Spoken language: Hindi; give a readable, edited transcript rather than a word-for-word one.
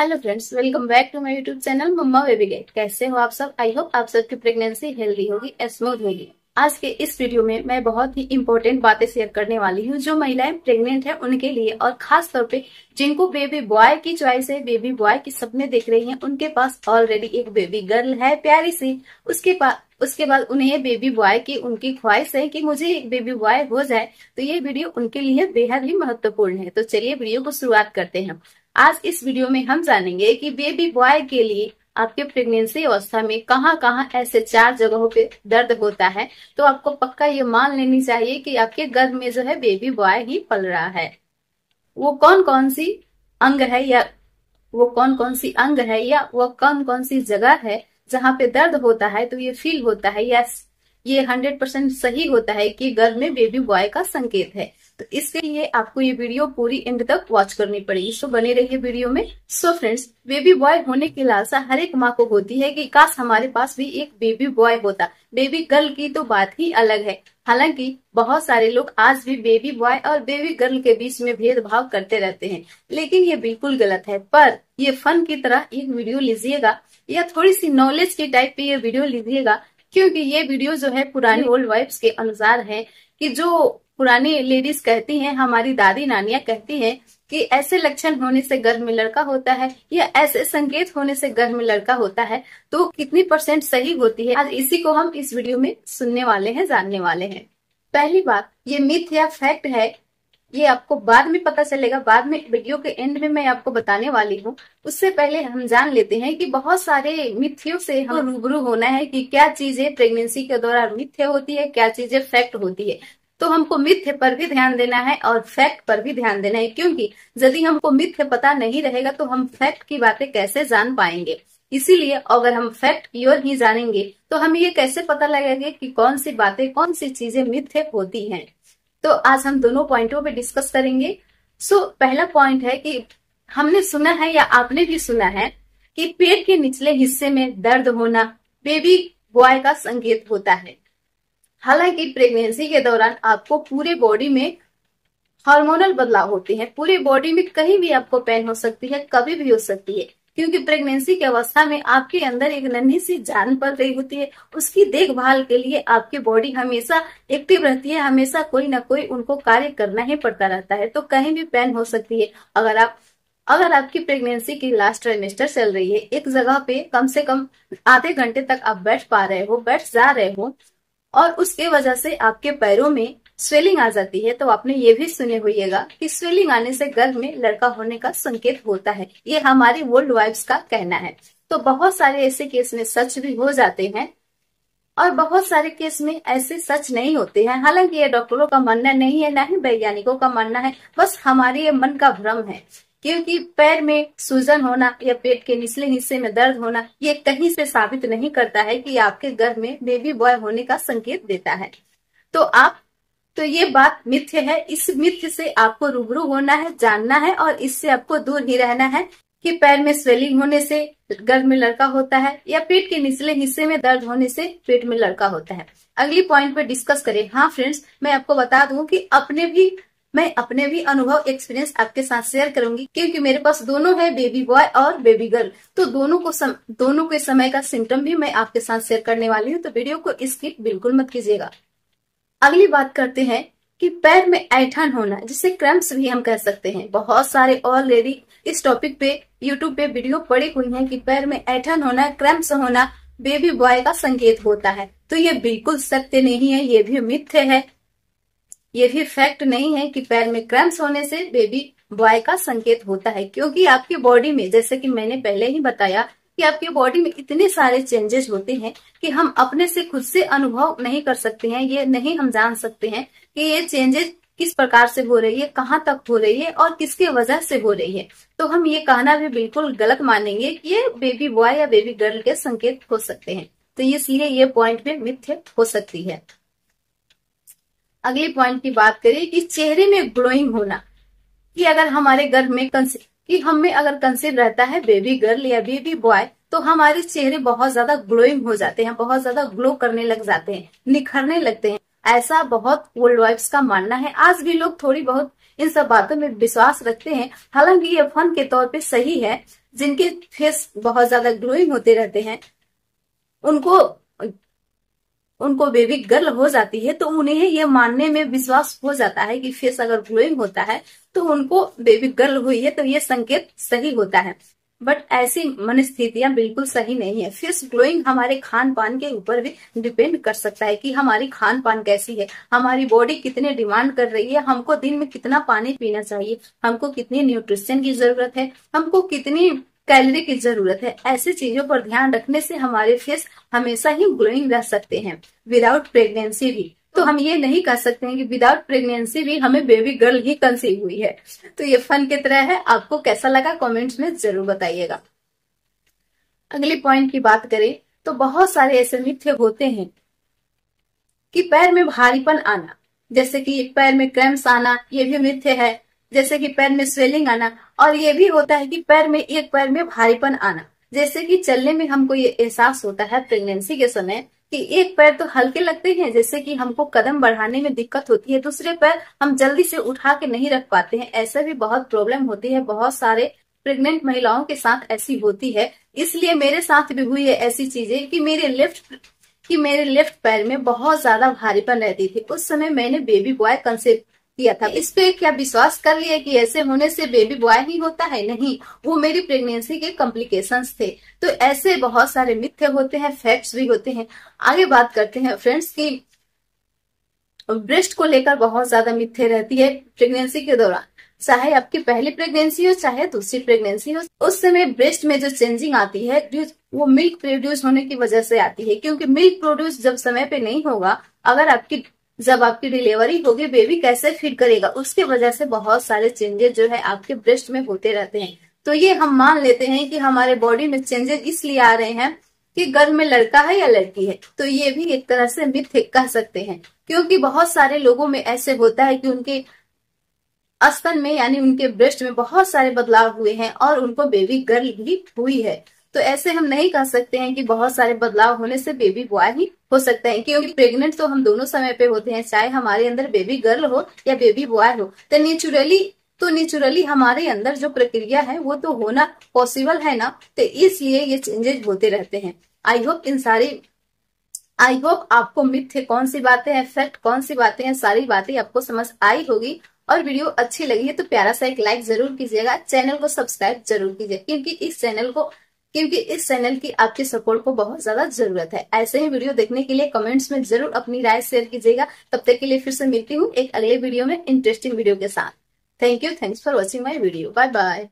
Hello friends, welcome back to my YouTube channel mamma baby guide. कैसे हो आप सब? आई होप आप सबकी प्रेगनेंसी हेल्दी होगी, स्मूथ होगी। आज के इस वीडियो में मैं बहुत ही इम्पोर्टेंट बातें शेयर करने वाली हूँ जो महिलाएं प्रेग्नेंट हैं उनके लिए, और खास तौर पे जिनको बेबी बॉय की चॉइस है, बेबी बॉय की सपने देख रही हैं, उनके पास ऑलरेडी एक बेबी गर्ल है प्यारी सी, उसके बाद उन्हें बेबी बॉय की उनकी ख्वाहिश है कि मुझे एक बेबी बॉय हो जाए, तो ये वीडियो उनके लिए बेहद ही महत्वपूर्ण है। तो चलिए वीडियो को शुरुआत करते हैं। आज इस वीडियो में हम जानेंगे कि बेबी बॉय के लिए आपके प्रेगनेंसी अवस्था में कहाँ कहाँ ऐसे 4 जगहों पे दर्द होता है। तो आपको पक्का ये मान लेनी चाहिए कि आपके गर्भ में जो है बेबी बॉय ही पल रहा है। वो कौन कौन सी जगह है जहाँ पे दर्द होता है, तो ये फील होता है या ये 100% सही होता है कि गर्भ में बेबी बॉय का संकेत है। तो इसके लिए आपको ये वीडियो पूरी एंड तक वॉच करनी पड़ेगी, सो बने रहिए वीडियो में। सो फ्रेंड्स, बेबी बॉय होने की लालसा हर एक माँ को होती है कि काश हमारे पास भी एक बेबी बॉय होता, बेबी गर्ल की तो बात ही अलग है। हालांकि बहुत सारे लोग आज भी बेबी बॉय और बेबी गर्ल के बीच में भेदभाव करते रहते हैं, लेकिन ये बिल्कुल गलत है। पर ये फन की तरह एक वीडियो लीजिएगा या थोड़ी सी नॉलेज के टाइप पे ये वीडियो लीजिएगा, क्योंकि ये वीडियो जो है पुरानी ओल्ड वाइब्स के अनुसार है कि जो पुरानी लेडीज कहती हैं, हमारी दादी नानियां कहती हैं कि ऐसे लक्षण होने से गर्भ में लड़का होता है या ऐसे संकेत होने से गर्भ में लड़का होता है, तो कितनी % सही होती है, आज इसी को हम इस वीडियो में सुनने वाले हैं, जानने वाले हैं। पहली बात, ये मिथ या फैक्ट है, ये आपको बाद में पता चलेगा, बाद में वीडियो के एंड में मैं आपको बताने वाली हूँ। उससे पहले हम जान लेते हैं कि बहुत सारे मिथ्यों से हम रूबरू होना है कि क्या चीजें प्रेगनेंसी के दौरान मिथ्य होती है, क्या चीजें फैक्ट होती है। तो हमको मिथ्य पर भी ध्यान देना है और फैक्ट पर भी ध्यान देना है, क्योंकि यदि हमको मिथ्य पता नहीं रहेगा तो हम फैक्ट की बातें कैसे जान पाएंगे। इसीलिए अगर हम फैक्ट की ओर ही जानेंगे तो हमें ये कैसे पता लगेगा कि कौन सी बातें, कौन सी चीजें मिथ्य होती हैं। तो आज हम दोनों पॉइंटों पे डिस्कस करेंगे। सो पहला पॉइंट है कि हमने सुना है या आपने भी सुना है कि पेट के निचले हिस्से में दर्द होना बेबी बॉय का संकेत होता है। हालांकि प्रेगनेंसी के दौरान आपको पूरे बॉडी में हार्मोनल बदलाव होते हैं, पूरे बॉडी में कहीं भी आपको पेन हो सकती है, कभी भी हो सकती है, क्योंकि प्रेगनेंसी की अवस्था में आपके अंदर एक नन्ही सी जान पल रही होती है। उसकी देखभाल के लिए आपकी बॉडी हमेशा एक्टिव रहती है, हमेशा कोई ना कोई उनको कार्य करना ही पड़ता रहता है। तो कहीं भी पेन हो सकती है। अगर आपकी प्रेगनेंसी की लास्ट ट्राइमेस्टर चल रही है, एक जगह पे कम से कम आधे घंटे तक आप बैठ जा रहे हो और उसके वजह से आपके पैरों में स्वेलिंग आ जाती है, तो आपने ये भी सुने होइएगा कि स्वेलिंग आने से गर्भ में लड़का होने का संकेत होता है। ये हमारे ओल्ड वाइब्स का कहना है। तो बहुत सारे ऐसे केस में सच भी हो जाते हैं और बहुत सारे केस में ऐसे सच नहीं होते हैं। हालांकि ये डॉक्टरों का मानना नहीं है, ना ही वैज्ञानिकों का मानना है, बस हमारे ये मन का भ्रम है, क्योंकि पैर में सूजन होना या पेट के निचले हिस्से में दर्द होना ये कहीं से साबित नहीं करता है कि आपके गर्भ में बेबी बॉय होने का संकेत देता है। तो ये बात मिथ्य है। इस मिथ्य से आपको रूबरू होना है, जानना है और इससे आपको दूर ही रहना है कि पैर में स्वेलिंग होने से गर्भ में लड़का होता है या पेट के निचले हिस्से में दर्द होने से पेट में लड़का होता है। अगली पॉइंट पर डिस्कस करें। हाँ फ्रेंड्स, मैं आपको बता दूं कि मैं अपने भी अनुभव एक्सपीरियंस आपके साथ शेयर करूंगी, क्योंकि मेरे पास दोनों है, बेबी बॉय और बेबी गर्ल। तो दोनों के समय का सिम्टम भी मैं आपके साथ शेयर करने वाली हूँ, तो वीडियो को स्किप बिल्कुल मत कीजिएगा। अगली बात करते हैं कि पैर में ऐंठन होना, जिसे क्रैम्प्स भी हम कह सकते हैं। बहुत सारे ऑलरेडी इस टॉपिक पे यूट्यूब पे वीडियो पड़ी हुई है कि पैर में ऐंठन होना, क्रैम्प्स होना बेबी बॉय का संकेत होता है। तो ये बिल्कुल सत्य नहीं है, ये भी मिथ्य है, ये भी फैक्ट नहीं है कि पैर में क्रैम्प्स होने से बेबी बॉय का संकेत होता है, क्योंकि आपकी बॉडी में, जैसे कि मैंने पहले ही बताया कि आपके बॉडी में इतने सारे चेंजेस होते हैं कि हम अपने से खुद से अनुभव नहीं कर सकते हैं, ये नहीं हम जान सकते हैं कि ये चेंजेस किस प्रकार से हो रही है, कहाँ तक हो रही है और किसके वजह से हो रही है। तो हम ये कहना भी बिल्कुल गलत मानेंगे कि ये बेबी बॉय या बेबी गर्ल के संकेत हो सकते हैं, तो इसलिए ये पॉइंट भी मिथ्या हो सकती है। अगले पॉइंट की बात करें कि चेहरे में ग्लोइंग होना, कि अगर हमारे गर्भ में अगर कंसीव रहता है बेबी गर्ल या बेबी बॉय, तो हमारे चेहरे बहुत ज्यादा ग्लोइंग हो जाते हैं, बहुत ज्यादा ग्लो करने लग जाते हैं, निखरने लगते हैं। ऐसा बहुत ओल्ड वाइब्स का मानना है। आज भी लोग थोड़ी बहुत इन सब बातों में विश्वास रखते हैं। हालांकि ये फन के तौर पे सही है, जिनके फेस बहुत ज्यादा ग्लोइंग होते रहते हैं, उनको बेबी गर्ल हो जाती है तो उन्हें ये मानने में विश्वास हो जाता है कि फेस अगर ग्लोइंग होता है तो उनको बेबी गर्ल हुई है, तो ये संकेत सही होता है। बट ऐसी मनस्थितियां बिल्कुल सही नहीं है। फेस ग्लोइंग हमारे खान पान के ऊपर भी डिपेंड कर सकता है कि हमारी खान पान कैसी है, हमारी बॉडी कितने डिमांड कर रही है, हमको दिन में कितना पानी पीना चाहिए, हमको कितनी न्यूट्रिशन की जरूरत है, हमको कितनी कैलोरी की जरूरत है। ऐसी चीजों पर ध्यान रखने से हमारे फेस हमेशा ही ग्लोइंग रह सकते हैं, विदाउट प्रेगनेंसी भी। तो हम ये नहीं कह सकते हैं कि विदाउट प्रेगनेंसी भी हमें बेबी गर्ल ही कंसीव हुई है। तो ये फन की तरह है। आपको कैसा लगा कमेंट्स में जरूर बताइएगा। अगले पॉइंट की बात करें तो बहुत सारे ऐसे मिथ्य होते हैं कि पैर में भारीपन आना, जैसे कि पैर में क्रैम्प्स आना, ये भी मिथ्य है। जैसे कि पैर में स्वेलिंग आना, और ये भी होता है कि एक पैर में भारीपन आना, जैसे कि चलने में हमको ये एहसास होता है प्रेगनेंसी के समय कि एक पैर तो हल्के लगते हैं, जैसे कि हमको कदम बढ़ाने में दिक्कत होती है, दूसरे पैर हम जल्दी से उठा के नहीं रख पाते हैं। ऐसा भी बहुत प्रॉब्लम होती है, बहुत सारे प्रेग्नेंट महिलाओं के साथ ऐसी होती है। इसलिए मेरे साथ भी हुई है ऐसी चीजें कि मेरे लेफ्ट पैर में बहुत ज्यादा भारीपन रहती थी। उस समय मैंने बेबी बॉय कंसेप्ट किया था। इस पे क्या विश्वास कर लिया कि ऐसे होने से बेबी बॉय ही होता है? नहीं, वो मेरी प्रेगनेंसी के कॉम्प्लिकेशंस थे। तो ऐसे बहुत सारे मिथ्य होते हैं, फैक्ट्स भी होते हैं। आगे बात करते हैं फ्रेंड्स की ब्रेस्ट को लेकर बहुत ज्यादा मिथ्य रहती है प्रेगनेंसी के दौरान। चाहे आपकी पहली प्रेगनेंसी हो, चाहे दूसरी प्रेगनेंसी हो, उस समय ब्रेस्ट में जो चेंजिंग आती है वो मिल्क प्रोड्यूस होने की वजह से आती है, क्योंकि मिल्क प्रोड्यूस जब समय पे नहीं होगा, जब आपकी डिलीवरी होगी, बेबी कैसे फीड करेगा, उसके वजह से बहुत सारे चेंजेस जो है आपके ब्रेस्ट में होते रहते हैं। तो ये हम मान लेते हैं कि हमारे बॉडी में चेंजेस इसलिए आ रहे हैं कि गर्भ में लड़का है या लड़की है। तो ये भी एक तरह से मिथ्य कह सकते हैं, क्योंकि बहुत सारे लोगों में ऐसे होता है कि उनके अस्तन में यानी उनके ब्रेस्ट में बहुत सारे बदलाव हुए हैं और उनको बेबी गर्ल ही हुई है। तो ऐसे हम नहीं कह सकते हैं कि बहुत सारे बदलाव होने से बेबी बॉय ही हो सकता है, क्योंकि प्रेग्नेंट तो हम दोनों समय पे होते हैं, चाहे हमारे अंदर बेबी गर्ल हो या बेबी बॉय हो। तो नेचुरली हमारे अंदर जो प्रक्रिया है वो तो होना पॉसिबल है ना। तो इसलिए ये चेंजेस होते रहते हैं। आई होप आपको मिथ्य कौन सी बातें हैं, फैक्ट कौन सी बातें हैं, सारी बातें आपको समझ आई होगी। और वीडियो अच्छी लगी है तो प्यारा सा एक लाइक जरूर कीजिएगा, चैनल को सब्सक्राइब जरूर कीजिए, क्योंकि इस चैनल की आपके सपोर्ट को बहुत ज्यादा जरूरत है। ऐसे ही वीडियो देखने के लिए कमेंट्स में जरूर अपनी राय शेयर कीजिएगा। तब तक के लिए फिर से मिलती हूँ एक अगले वीडियो में, इंटरेस्टिंग वीडियो के साथ। Thank you, thanks for watching my video, bye bye.